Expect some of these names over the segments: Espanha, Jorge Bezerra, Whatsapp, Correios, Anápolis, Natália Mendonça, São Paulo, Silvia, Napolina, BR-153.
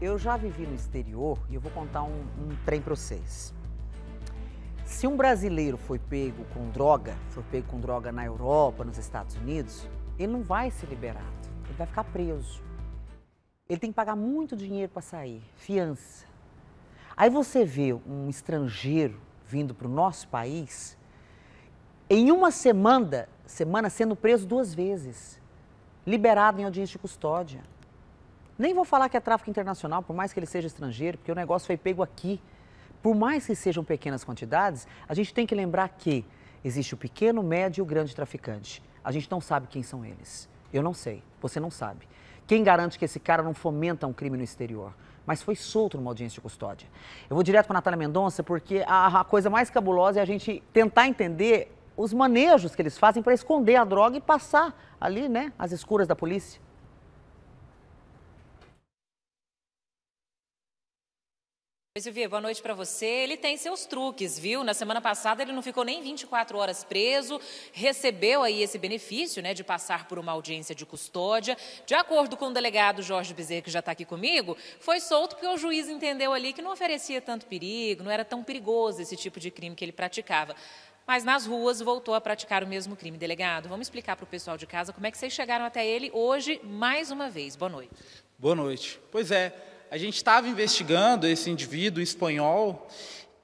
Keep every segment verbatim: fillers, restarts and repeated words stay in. eu já vivi no exterior e eu vou contar um, um trem para vocês. Se um brasileiro foi pego com droga, foi pego com droga na Europa, nos Estados Unidos, ele não vai ser liberado, ele vai ficar preso. Ele tem que pagar muito dinheiro para sair, fiança. Aí você vê um estrangeiro vindo para o nosso país, em uma semana, semana sendo preso duas vezes, liberado em audiência de custódia. Nem vou falar que é tráfico internacional, por mais que ele seja estrangeiro, porque o negócio foi pego aqui. Por mais que sejam pequenas quantidades, a gente tem que lembrar que existe o pequeno, o médio e o grande traficante. A gente não sabe quem são eles. Eu não sei, você não sabe. Quem garante que esse cara não fomenta um crime no exterior? Mas foi solto numa audiência de custódia. Eu vou direto para a Natália Mendonça, porque a, a coisa mais cabulosa é a gente tentar entender os manejos que eles fazem para esconder a droga e passar ali, né, as escuras da polícia. Oi, Silvia, boa noite para você. Ele tem seus truques, viu? Na semana passada ele não ficou nem vinte e quatro horas preso, recebeu aí esse benefício, né, de passar por uma audiência de custódia. De acordo com o delegado Jorge Bezerra, que já está aqui comigo, foi solto porque o juiz entendeu ali que não oferecia tanto perigo, não era tão perigoso esse tipo de crime que ele praticava. Mas nas ruas voltou a praticar o mesmo crime. Delegado, vamos explicar para o pessoal de casa como é que vocês chegaram até ele hoje mais uma vez. Boa noite. Boa noite. Pois é. A gente estava investigando esse indivíduo espanhol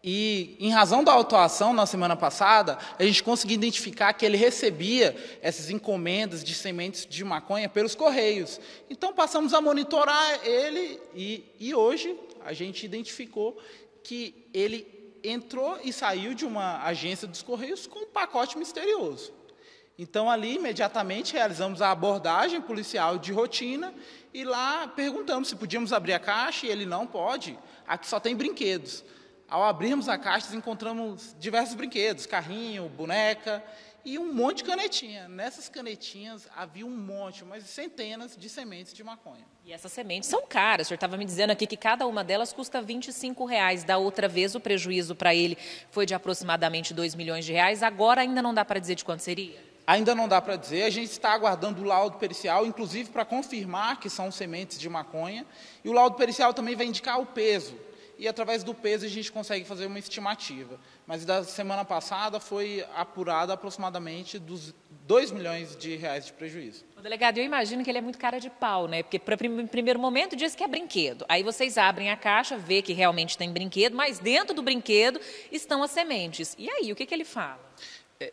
e, em razão da autuação na semana passada, a gente conseguiu identificar que ele recebia essas encomendas de sementes de maconha pelos Correios. Então, passamos a monitorar ele e, e hoje a gente identificou que ele entrou e saiu de uma agência dos Correios com um pacote misterioso. Então, ali, imediatamente, realizamos a abordagem policial de rotina e lá perguntamos se podíamos abrir a caixa e ele não pode, aqui só tem brinquedos. Ao abrirmos a caixa, encontramos diversos brinquedos, carrinho, boneca e um monte de canetinha. Nessas canetinhas havia um monte, mas centenas de sementes de maconha. E essas sementes são caras. O senhor estava me dizendo aqui que cada uma delas custa vinte e cinco reais. Da outra vez, o prejuízo para ele foi de aproximadamente dois milhões de reais. Agora ainda não dá para dizer de quanto seria? Ainda não dá para dizer, a gente está aguardando o laudo pericial, inclusive para confirmar que são sementes de maconha, e o laudo pericial também vai indicar o peso, e através do peso a gente consegue fazer uma estimativa. Mas da semana passada foi apurado aproximadamente dos dois milhões de reais de prejuízo. Delegado, eu imagino que ele é muito cara de pau, né? Porque para o primeiro momento diz que é brinquedo. Aí vocês abrem a caixa, vê que realmente tem brinquedo, mas dentro do brinquedo estão as sementes. E aí, o que, que ele fala?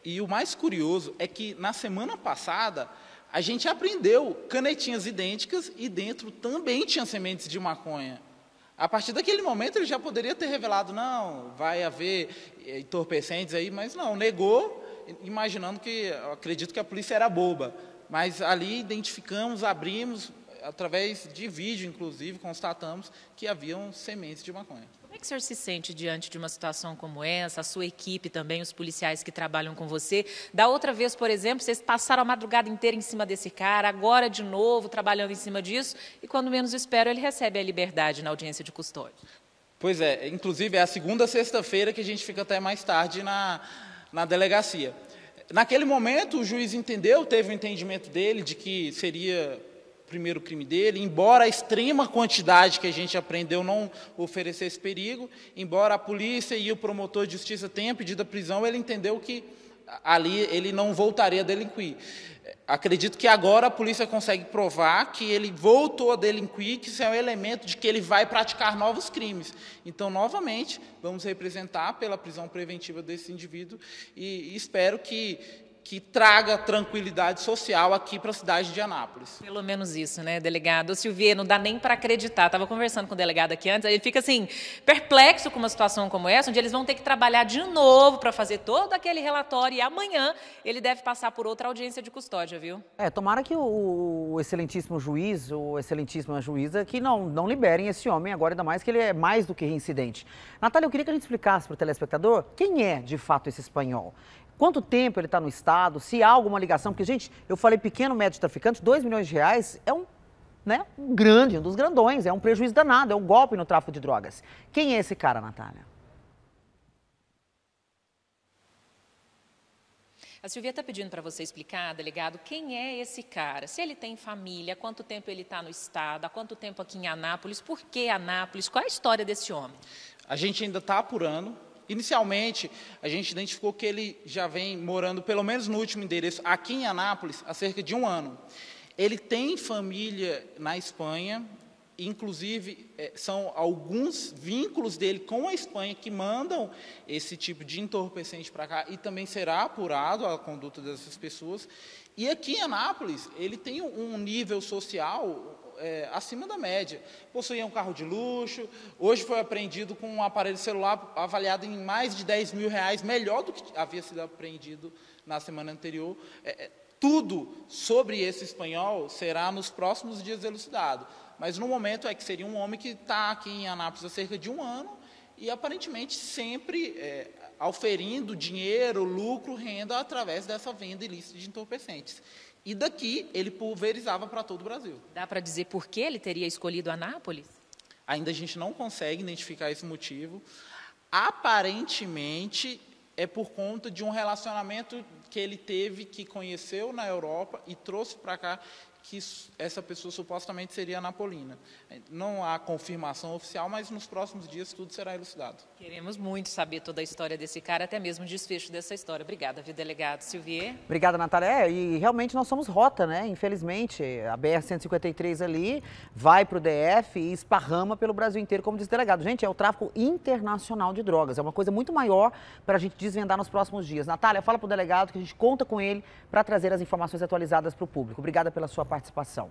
E o mais curioso é que, na semana passada, a gente apreendeu canetinhas idênticas e dentro também tinha sementes de maconha. A partir daquele momento, ele já poderia ter revelado, não, vai haver entorpecentes aí, mas não, negou, imaginando que, eu acredito que a polícia era boba. Mas ali identificamos, abrimos, através de vídeo, inclusive, constatamos que haviam sementes de maconha. Como é que o senhor se sente diante de uma situação como essa? A sua equipe também, os policiais que trabalham com você. Da outra vez, por exemplo, vocês passaram a madrugada inteira em cima desse cara, agora de novo trabalhando em cima disso, e quando menos espero, ele recebe a liberdade na audiência de custódia. Pois é, inclusive é a segunda sexta-feira que a gente fica até mais tarde na, na delegacia. Naquele momento, o juiz entendeu, teve o entendimento dele de que seria primeiro crime dele, embora a extrema quantidade que a gente apreendeu não oferecesse perigo, embora a polícia e o promotor de justiça tenham pedido a prisão, ele entendeu que ali ele não voltaria a delinquir. Acredito que agora a polícia consegue provar que ele voltou a delinquir, que isso é um elemento de que ele vai praticar novos crimes. Então, novamente, vamos representar pela prisão preventiva desse indivíduo e espero que que traga tranquilidade social aqui para a cidade de Anápolis. Pelo menos isso, né, delegado? O Silvia, não dá nem para acreditar. Estava conversando com o delegado aqui antes, ele fica assim, perplexo com uma situação como essa, onde eles vão ter que trabalhar de novo para fazer todo aquele relatório e amanhã ele deve passar por outra audiência de custódia, viu? É, tomara que o, o excelentíssimo juiz ou excelentíssima juíza que não, não liberem esse homem agora, ainda mais que ele é mais do que reincidente. Natália, eu queria que a gente explicasse para o telespectador quem é, de fato, esse espanhol. Quanto tempo ele está no estado, se há alguma ligação, porque, gente, eu falei pequeno, médio traficante, dois milhões de reais é um, né, um grande, um dos grandões, é um prejuízo danado, é um golpe no tráfico de drogas. Quem é esse cara, Natália? A Silvia está pedindo para você explicar, delegado, quem é esse cara, se ele tem família, há quanto tempo ele está no estado, há quanto tempo aqui em Anápolis, por que Anápolis, qual é a história desse homem? A gente ainda está apurando. Inicialmente, a gente identificou que ele já vem morando, pelo menos no último endereço, aqui em Anápolis, há cerca de um ano. Ele tem família na Espanha, inclusive são alguns vínculos dele com a Espanha que mandam esse tipo de entorpecente para cá, e também será apurado a conduta dessas pessoas. E aqui em Anápolis, ele tem um nível social... É, acima da média, possuía um carro de luxo, hoje foi apreendido com um aparelho celular avaliado em mais de dez mil reais, melhor do que havia sido apreendido na semana anterior. É, tudo sobre esse espanhol será nos próximos dias elucidado, mas no momento é que seria um homem que está aqui em Anápolis há cerca de um ano e aparentemente sempre é, auferindo dinheiro, lucro, renda através dessa venda ilícita de entorpecentes. E daqui ele pulverizava para todo o Brasil. Dá para dizer por que ele teria escolhido Anápolis? Ainda a gente não consegue identificar esse motivo. Aparentemente é por conta de um relacionamento que ele teve, que conheceu na Europa e trouxe para cá, que essa pessoa supostamente seria a Napolina. Não há confirmação oficial, mas nos próximos dias tudo será elucidado. Queremos muito saber toda a história desse cara, até mesmo o desfecho dessa história. Obrigada, viu, delegado Silvier? Obrigada, Natália. É, e realmente nós somos rota, né? Infelizmente, a B R cento e cinquenta e três ali vai para o D F e esparrama pelo Brasil inteiro, como diz o delegado. Gente, é o tráfico internacional de drogas. É uma coisa muito maior para a gente desvendar nos próximos dias. Natália, fala para o delegado que a gente conta com ele para trazer as informações atualizadas para o público. Obrigada pela sua participação.